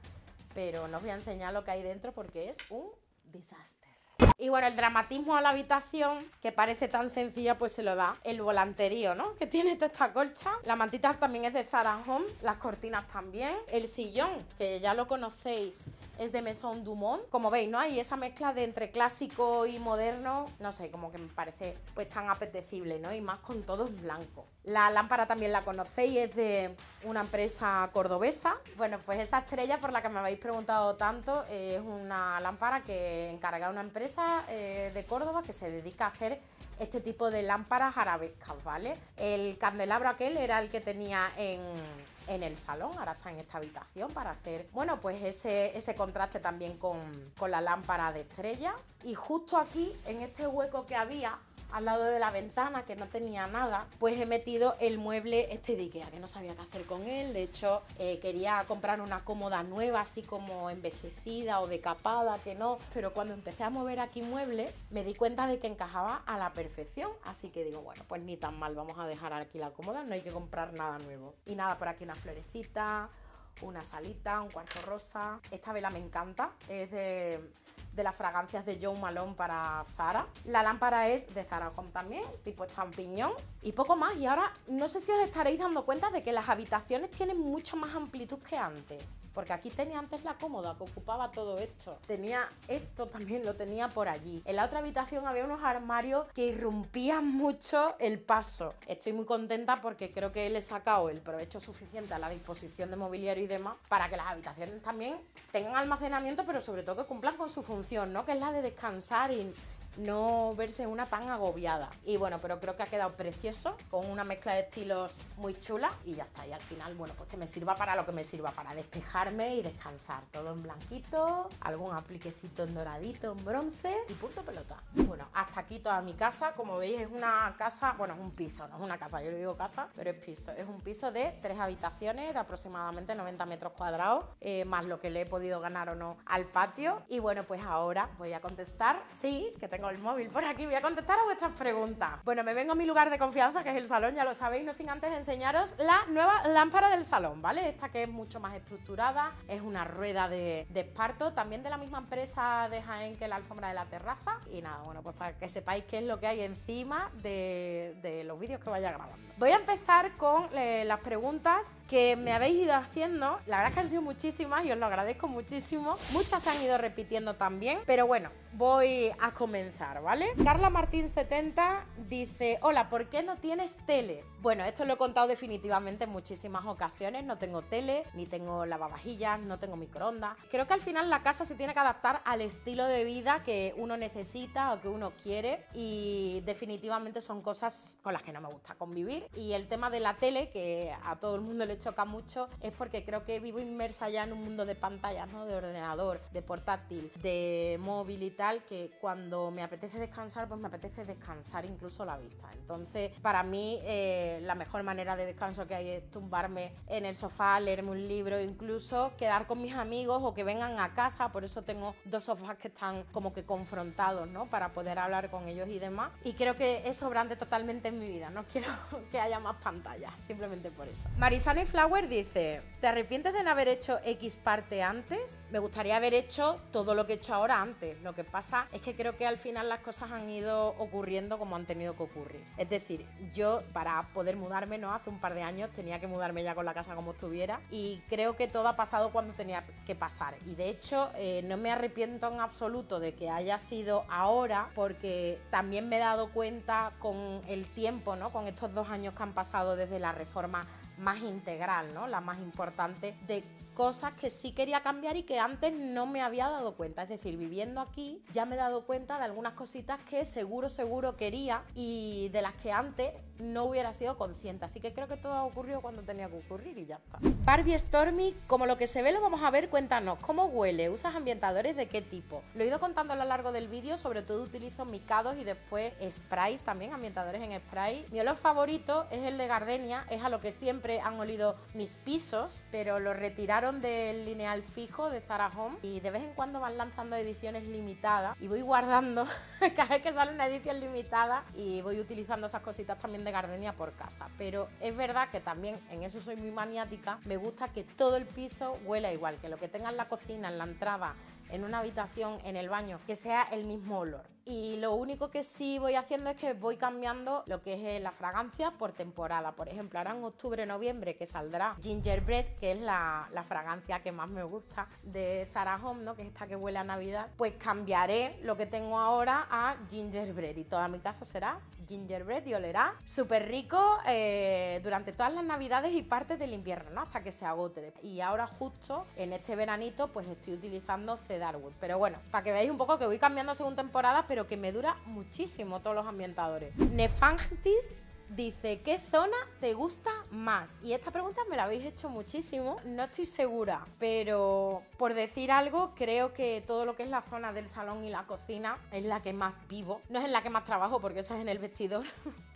pero no os voy a enseñar lo que hay dentro porque es un desastre. Y bueno, el dramatismo a la habitación, que parece tan sencilla, pues se lo da el volanterío, ¿no? Que tiene toda esta colcha. La mantita también es de Zara Home, las cortinas también. El sillón, que ya lo conocéis, es de Maison Dumont. Como veis, ¿no? Hay esa mezcla de entre clásico y moderno, no sé, como que me parece pues tan apetecible, ¿no? Y más con todo en blanco. La lámpara también la conocéis, es de una empresa cordobesa. Bueno, pues esa estrella por la que me habéis preguntado tanto es una lámpara que encarga una empresa de Córdoba que se dedica a hacer este tipo de lámparas arabescas, ¿vale? El candelabro aquel era el que tenía en el salón, ahora está en esta habitación para hacer, bueno, pues ese contraste también con la lámpara de estrella. Y justo aquí, en este hueco que había al lado de la ventana, que no tenía nada, pues he metido el mueble este de IKEA, que no sabía qué hacer con él. De hecho, quería comprar una cómoda nueva, así como envejecida o decapada, que no, pero cuando empecé a mover aquí muebles, me di cuenta de que encajaba a la perfección, así que digo, bueno, pues ni tan mal, vamos a dejar aquí la cómoda, no hay que comprar nada nuevo. Y nada, por aquí una florecita, una salita, un cuarzo rosa. Esta vela me encanta, es de las fragancias de John Malone para Zara. La lámpara es de Zara Home también, tipo champiñón, y poco más. Y ahora no sé si os estaréis dando cuenta de que las habitaciones tienen mucha más amplitud que antes, porque aquí tenía antes la cómoda que ocupaba todo esto, tenía esto también, lo tenía por allí. En la otra habitación había unos armarios que irrumpían mucho el paso. Estoy muy contenta porque creo que le he sacado el provecho suficiente a la disposición de mobiliario y demás para que las habitaciones también tengan almacenamiento, pero sobre todo que cumplan con su función, ¿no? Que es la de descansar y no verse una tan agobiada. Y bueno, pero creo que ha quedado precioso, con una mezcla de estilos muy chula, y ya está. Y al final, bueno, pues que me sirva para lo que me sirva, para despejarme y descansar. Todo en blanquito, algún apliquecito en doradito, en bronce y punto pelota. Bueno, hasta aquí toda mi casa. Como veis, es una casa, bueno, es un piso, no es una casa, yo le digo casa, pero es piso. Es un piso de 3 habitaciones de aproximadamente 90 metros cuadrados, más lo que le he podido ganar o no al patio. Y bueno, pues ahora voy a contestar, sí, que tengo el móvil por aquí, voy a contestar a vuestras preguntas. Bueno, me vengo a mi lugar de confianza, que es el salón, ya lo sabéis, no sin antes enseñaros la nueva lámpara del salón, ¿vale? Esta que es mucho más estructurada, es una rueda de esparto, también de la misma empresa de Jaén que la alfombra de la terraza. Y nada, bueno, pues para que sepáis qué es lo que hay encima de los vídeos que vaya grabando. Voy a empezar con las preguntas que me habéis ido haciendo. La verdad es que han sido muchísimas y os lo agradezco muchísimo. Muchas se han ido repitiendo también, pero bueno, voy a comenzar, ¿vale? Carla Martín 70 dice: hola, ¿por qué no tienes tele? Bueno, esto lo he contado definitivamente en muchísimas ocasiones. No tengo tele, ni tengo lavavajillas, no tengo microondas. Creo que al final la casa se tiene que adaptar al estilo de vida que uno necesita o que uno quiere, y definitivamente son cosas con las que no me gusta convivir. Y el tema de la tele, que a todo el mundo le choca mucho, es porque creo que vivo inmersa ya en un mundo de pantallas, ¿no? De ordenador, de portátil, de móvil y tal, que cuando me apetece descansar, pues me apetece descansar incluso la vista. Entonces, para mí, la mejor manera de descanso que hay es tumbarme en el sofá, leerme un libro, incluso quedar con mis amigos o que vengan a casa. Por eso tengo dos sofás que están como que confrontados, ¿no? Para poder hablar con ellos y demás. Y creo que es sobrante totalmente en mi vida. No quiero que haya más pantallas, simplemente por eso. Marisana y Flower dice: ¿te arrepientes de no haber hecho X parte antes? Me gustaría haber hecho todo lo que he hecho ahora antes. Lo que pasa es que creo que al final las cosas han ido ocurriendo como han tenido que ocurrir. Es decir, yo para poder mudarme, ¿no? Hace un par de años tenía que mudarme ya con la casa como estuviera, y creo que todo ha pasado cuando tenía que pasar. Y de hecho no me arrepiento en absoluto de que haya sido ahora, porque también me he dado cuenta con el tiempo, ¿no? Con estos 2 años que han pasado desde la reforma más integral, ¿no? La más importante, de cosas que sí quería cambiar y que antes no me había dado cuenta. Es decir, viviendo aquí ya me he dado cuenta de algunas cositas que seguro quería y de las que antes no hubiera sido consciente. Así que creo que todo ha ocurrido cuando tenía que ocurrir y ya está. Barbie Stormy: como lo que se ve lo vamos a ver, cuéntanos, ¿cómo huele? ¿Usas ambientadores de qué tipo? Lo he ido contando a lo largo del vídeo, sobre todo utilizo micados y después sprays también, ambientadores en spray. Mi olor favorito es el de gardenia, es a lo que siempre han olido mis pisos, pero lo retiraron del lineal fijo de Zara Home y de vez en cuando van lanzando ediciones limitadas y voy guardando cada vez que sale una edición limitada y voy utilizando esas cositas también de gardenia por casa. Pero es verdad que también en eso soy muy maniática, me gusta que todo el piso huela igual, que lo que tenga en la cocina, en la entrada, en una habitación, en el baño, que sea el mismo olor. Y lo único que sí voy haciendo es que voy cambiando lo que es la fragancia por temporada. Por ejemplo, ahora en octubre, noviembre, que saldrá Gingerbread, que es la fragancia que más me gusta de Zara Home, ¿no? Que es esta que huele a Navidad. Pues cambiaré lo que tengo ahora a Gingerbread y toda mi casa será Gingerbread y olerá súper rico durante todas las navidades y partes del invierno, ¿no? Hasta que se agote. Y ahora justo en este veranito pues estoy utilizando Cedarwood. Pero bueno, para que veáis un poco que voy cambiando según temporada, pero que me dura muchísimo todos los ambientadores. Nefantis dice: ¿qué zona te gusta más? Y esta pregunta me la habéis hecho muchísimo, no estoy segura, pero por decir algo, creo que todo lo que es la zona del salón y la cocina es la que más vivo. No es en la que más trabajo, porque eso es en el vestidor,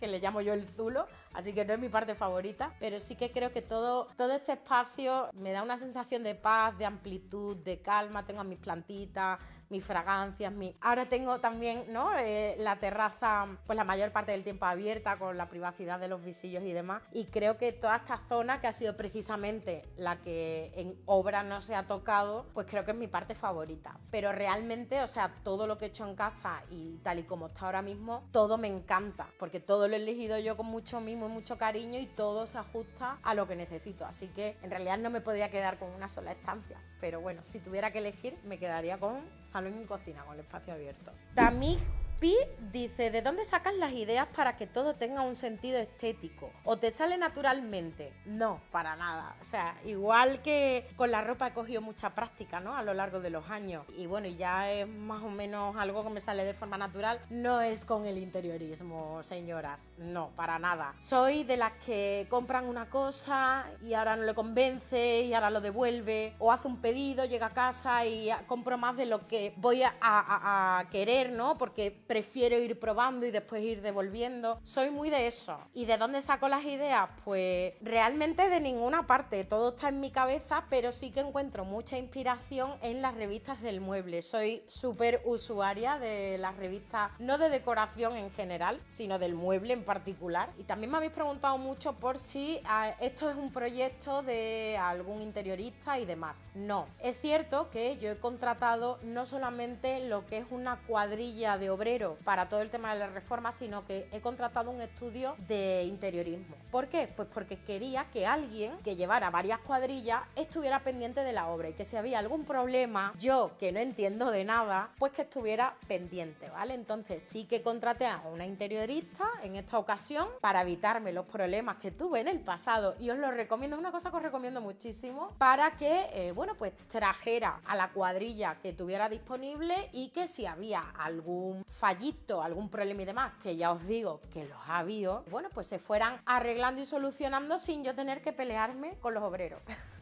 que le llamo yo el zulo, así que no es mi parte favorita, pero sí que creo que todo este espacio me da una sensación de paz, de amplitud, de calma. Tengo a mis plantitas, mis fragancias, ahora tengo también, ¿no? La terraza, pues la mayor parte del tiempo abierta, con la privacidad de los visillos y demás, y creo que toda esta zona, que ha sido precisamente la que en obra no se ha tocado, pues creo que es mi parte favorita. Pero realmente, o sea, todo lo que he hecho en casa y tal y como está ahora mismo, todo me encanta, porque todo lo he elegido yo con mucho mimo y mucho cariño y todo se ajusta a lo que necesito, así que en realidad no me podría quedar con una sola estancia, pero bueno, si tuviera que elegir me quedaría con salón y cocina, con el espacio abierto. También Pi dice: ¿de dónde sacas las ideas para que todo tenga un sentido estético? ¿O te sale naturalmente? No, para nada. O sea, igual que con la ropa he cogido mucha práctica, ¿no? A lo largo de los años. Y bueno, ya es más o menos algo que me sale de forma natural. No es con el interiorismo, señoras. No, para nada. Soy de las que compran una cosa y ahora no le convence y ahora lo devuelve. O hace un pedido, llega a casa y compro más de lo que voy a querer, ¿no? Porque prefiero ir probando y después ir devolviendo. Soy muy de eso. ¿Y de dónde saco las ideas? Pues realmente de ninguna parte, todo está en mi cabeza, pero sí que encuentro mucha inspiración en las revistas del mueble. Soy súper usuaria de las revistas, no de decoración en general, sino del mueble en particular. Y también me habéis preguntado mucho por si esto es un proyecto de algún interiorista y demás. No, es cierto que yo he contratado no solamente lo que es una cuadrilla de obreros, pero para todo el tema de la reforma, sino que he contratado un estudio de interiorismo. ¿Por qué? Pues porque quería que alguien que llevara varias cuadrillas estuviera pendiente de la obra y que si había algún problema, yo que no entiendo de nada, pues que estuviera pendiente, ¿vale? Entonces sí que contraté a una interiorista en esta ocasión para evitarme los problemas que tuve en el pasado, y os lo recomiendo, es una cosa que os recomiendo muchísimo para que, bueno, pues trajera a la cuadrilla que tuviera disponible y que si había algún fallito, algún problema y demás, que ya os digo que los ha habido, bueno, pues se fueran arreglando y solucionando sin yo tener que pelearme con los obreros.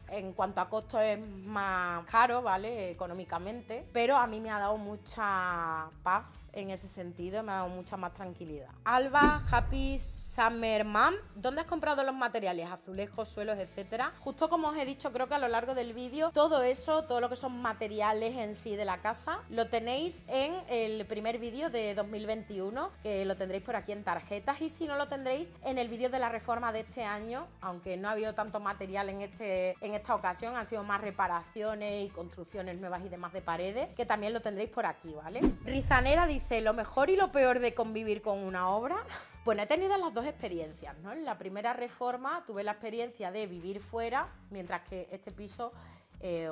En cuanto a costo es más caro, ¿vale? Económicamente, pero a mí me ha dado mucha paz en ese sentido, me ha dado mucha más tranquilidad. Alba, Happy Summer Mom, ¿dónde has comprado los materiales? Azulejos, suelos, etcétera. Justo como os he dicho, creo que a lo largo del vídeo, todo eso, todo lo que son materiales en sí de la casa, lo tenéis en el primer vídeo de 2021, que lo tendréis por aquí en tarjetas, y si no lo tendréis en el vídeo de la reforma de este año, aunque no ha habido tanto material en esta ocasión, han sido más reparaciones y construcciones nuevas y demás de paredes, que también lo tendréis por aquí, ¿vale? Rizanera dice, lo mejor y lo peor de convivir con una obra. Bueno, he tenido las dos experiencias, ¿no? En la primera reforma tuve la experiencia de vivir fuera, mientras que este piso,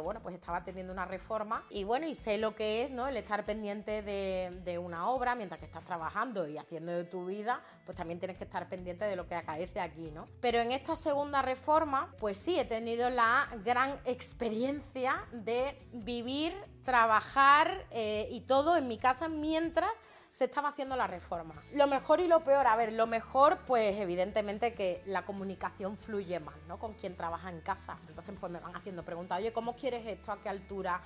bueno, pues estaba teniendo una reforma, y bueno, y sé lo que es, ¿no? El estar pendiente de una obra mientras que estás trabajando y haciendo de tu vida, pues también tienes que estar pendiente de lo que acaece aquí, ¿no? Pero en esta segunda reforma, pues sí, he tenido la gran experiencia de vivir, trabajar y todo en mi casa mientras se estaba haciendo la reforma. Lo mejor y lo peor, a ver, lo mejor, pues evidentemente que la comunicación fluye más, ¿no? Con quien trabaja en casa. Entonces, pues me van haciendo preguntas, oye, ¿cómo quieres esto? ¿A qué altura?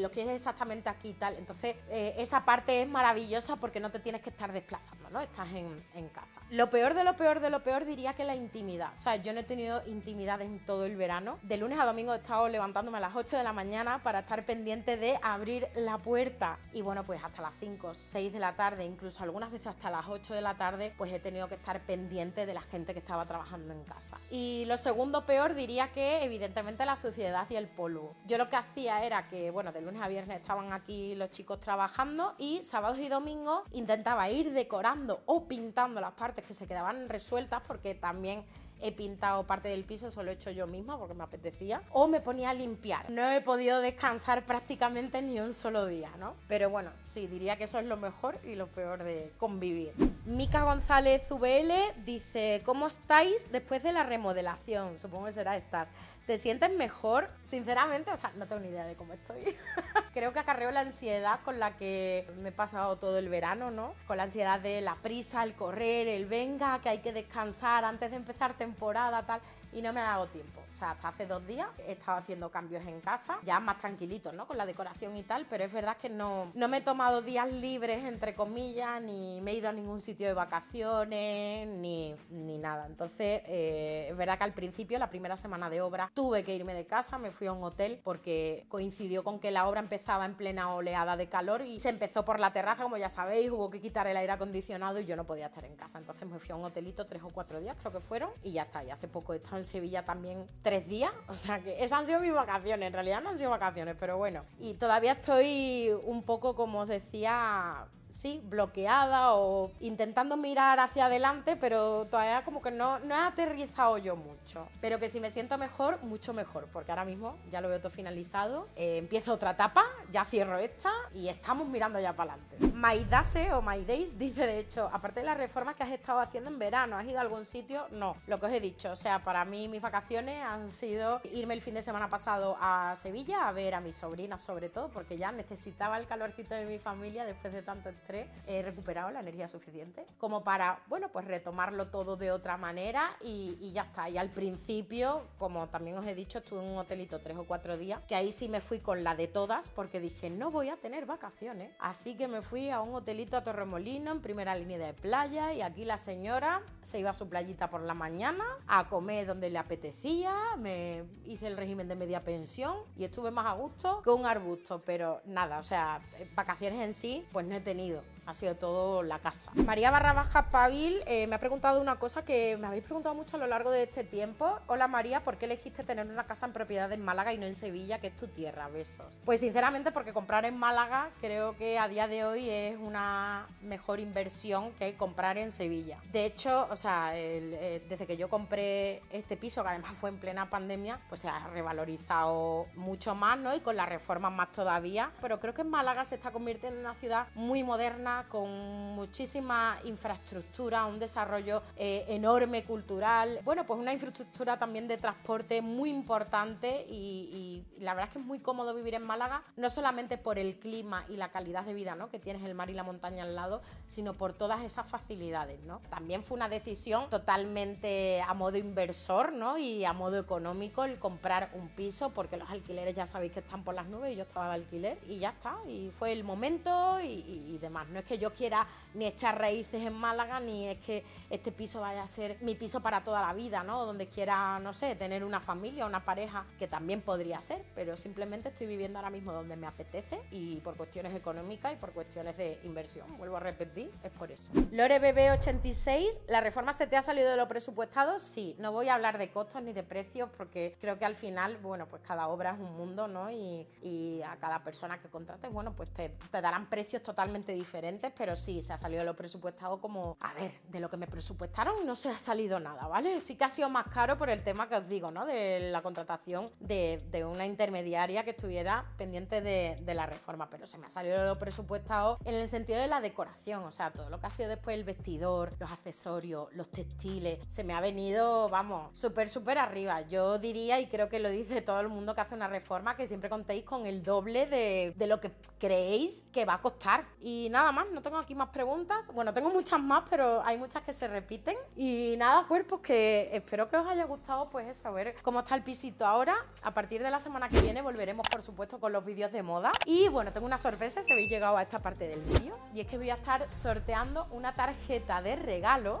¿Lo quieres exactamente aquí y tal? Entonces, esa parte es maravillosa porque no te tienes que estar desplazando, ¿no? Estás en casa. Lo peor de lo peor de lo peor diría que la intimidad. O sea, yo no he tenido intimidad en todo el verano. De lunes a domingo he estado levantándome a las 8 de la mañana para estar pendiente de abrir la puerta. Y bueno, pues hasta las 5, 6 de la tarde, incluso algunas veces hasta las 8 de la tarde, pues he tenido que estar pendiente de la gente que estaba trabajando en casa. Y lo segundo peor diría que evidentemente la suciedad y el polvo. Yo lo que hacía era que, bueno, de lunes a viernes estaban aquí los chicos trabajando y sábados y domingos intentaba ir decorando o pintando las partes que se quedaban resueltas, porque también he pintado parte del piso, solo he hecho yo misma porque me apetecía, o me ponía a limpiar. No he podido descansar prácticamente ni un solo día, ¿no? Pero bueno, sí, diría que eso es lo mejor y lo peor de convivir. Mica González VL dice, ¿cómo estáis después de la remodelación? Supongo que será estas. ¿Te sientes mejor? Sinceramente, o sea, no tengo ni idea de cómo estoy. Creo que acarreo la ansiedad con la que me he pasado todo el verano, ¿no? Con la ansiedad de la prisa, el correr, el venga, que hay que descansar antes de empezar temporada, tal, y no me ha dado tiempo. O sea, hasta hace 2 días he estado haciendo cambios en casa, ya más tranquilitos, ¿no? Con la decoración y tal, pero es verdad que no me he tomado días libres, entre comillas, ni me he ido a ningún sitio de vacaciones, ni nada. Entonces, es verdad que al principio, la primera semana de obra, tuve que irme de casa, me fui a un hotel porque coincidió con que la obra empezaba en plena oleada de calor y se empezó por la terraza, como ya sabéis, hubo que quitar el aire acondicionado y yo no podía estar en casa. Entonces me fui a un hotelito 3 o 4 días, creo que fueron, y ya está. Y hace poco he estado en Sevilla también 3 días, o sea que esas han sido mis vacaciones. En realidad no han sido vacaciones, pero bueno. Y todavía estoy un poco, como os decía, sí, bloqueada o intentando mirar hacia adelante, pero todavía como que no he aterrizado yo mucho. Pero que si me siento mejor, mucho mejor, porque ahora mismo ya lo veo todo finalizado. Empiezo otra etapa, ya cierro esta y estamos mirando ya para adelante. Maidase o Maidays dice, de hecho, aparte de las reformas que has estado haciendo en verano, ¿has ido a algún sitio? No, lo que os he dicho, o sea, para mí mis vacaciones han sido irme el fin de semana pasado a Sevilla a ver a mis sobrinas, sobre todo, porque ya necesitaba el calorcito de mi familia después de tanto tiempo. He recuperado la energía suficiente como para, bueno, pues retomarlo todo de otra manera y ya está. Y al principio, como también os he dicho, estuve en un hotelito 3 o 4 días, que ahí sí me fui con la de todas porque dije, no voy a tener vacaciones. Así que me fui a un hotelito a Torremolino, en primera línea de playa, y aquí la señora se iba a su playita por la mañana a comer donde le apetecía. Me hice el régimen de media pensión y estuve más a gusto que un arbusto, pero nada, o sea, vacaciones en sí, pues no he tenido sido. Ha sido todo la casa. María _ Pavil me ha preguntado una cosa que me habéis preguntado mucho a lo largo de este tiempo. Hola María, ¿por qué elegiste tener una casa en propiedad en Málaga y no en Sevilla, que es tu tierra? Besos. Pues sinceramente porque comprar en Málaga creo que a día de hoy es una mejor inversión que comprar en Sevilla. De hecho, o sea, desde que yo compré este piso, que además fue en plena pandemia, pues se ha revalorizado mucho más, ¿no? Y con las reformas más todavía. Pero creo que en Málaga se está convirtiendo en una ciudad muy moderna, con muchísima infraestructura, un desarrollo enorme cultural, bueno, pues una infraestructura también de transporte muy importante y la verdad es que es muy cómodo vivir en Málaga, no solamente por el clima y la calidad de vida, ¿no?, que tienes el mar y la montaña al lado, sino por todas esas facilidades, ¿no? También fue una decisión totalmente a modo inversor, ¿no?, y a modo económico el comprar un piso, porque los alquileres ya sabéis que están por las nubes y yo estaba de alquiler y ya está, y fue el momento y demás, no es que yo quiera ni echar raíces en Málaga, ni es que este piso vaya a ser mi piso para toda la vida, ¿no?, donde quiera, no sé, tener una familia, una pareja, que también podría ser, pero simplemente estoy viviendo ahora mismo donde me apetece y por cuestiones económicas y por cuestiones de inversión, vuelvo a repetir, es por eso. LoreBB86, ¿la reforma se te ha salido de lo presupuestado? Sí, no voy a hablar de costos ni de precios porque creo que al final, bueno, pues cada obra es un mundo, ¿no?, y a cada persona que contrates, bueno, pues te darán precios totalmente diferentes, pero sí, se ha salido de lo presupuestado como, a ver, de lo que me presupuestaron no se ha salido nada, ¿vale? Sí que ha sido más caro por el tema que os digo, ¿no?, de la contratación de una intermediaria que estuviera pendiente de la reforma, pero se me ha salido de lo presupuestado en el sentido de la decoración, o sea, todo lo que ha sido después el vestidor, los accesorios, los textiles, se me ha venido, vamos, súper arriba. Yo diría, y creo que lo dice todo el mundo que hace una reforma, que siempre contéis con el doble de lo que creéis que va a costar. Y nada más, no tengo aquí más preguntas. Bueno, tengo muchas más, pero hay muchas que se repiten. Y nada, cuerpos, que espero que os haya gustado, pues eso, a ver cómo está el pisito ahora. A partir de la semana que viene volveremos, por supuesto, con los vídeos de moda. Y bueno, tengo una sorpresa si habéis llegado a esta parte del vídeo. Y es que voy a estar sorteando una tarjeta de regalo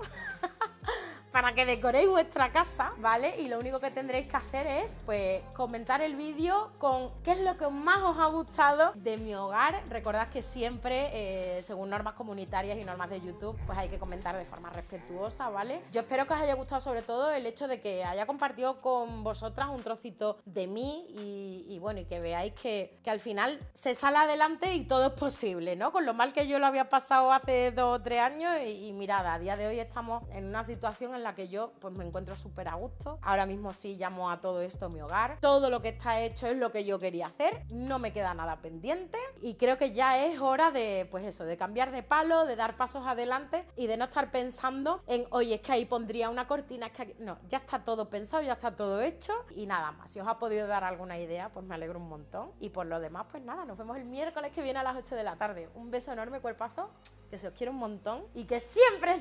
para que decoréis vuestra casa, ¿vale? Y lo único que tendréis que hacer es, pues, comentar el vídeo con qué es lo que más os ha gustado de mi hogar. Recordad que siempre, según normas comunitarias y normas de YouTube, pues hay que comentar de forma respetuosa, ¿vale? Yo espero que os haya gustado sobre todo el hecho de que haya compartido con vosotras un trocito de mí y bueno, y que veáis que al final se sale adelante y todo es posible, ¿no? Con lo mal que yo lo había pasado hace 2 o 3 años y mirad, a día de hoy estamos en una situación en la que yo, pues, me encuentro súper a gusto. Ahora mismo sí llamo a todo esto mi hogar. Todo lo que está hecho es lo que yo quería hacer. No me queda nada pendiente y creo que ya es hora de, pues eso, de cambiar de palo, de dar pasos adelante y de no estar pensando en, oye, es que ahí pondría una cortina, es que aquí... No, ya está todo pensado, ya está todo hecho y nada más. Si os ha podido dar alguna idea, pues me alegro un montón. Y por lo demás, pues nada, nos vemos el miércoles que viene a las 8 de la tarde. Un beso enorme, cuerpazo, que se os quiere un montón y que siempre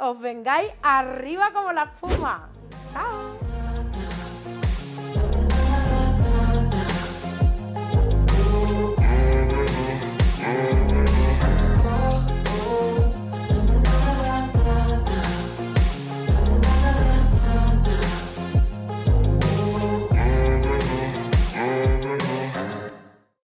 os vengáis arriba como la espuma. ¡Chao!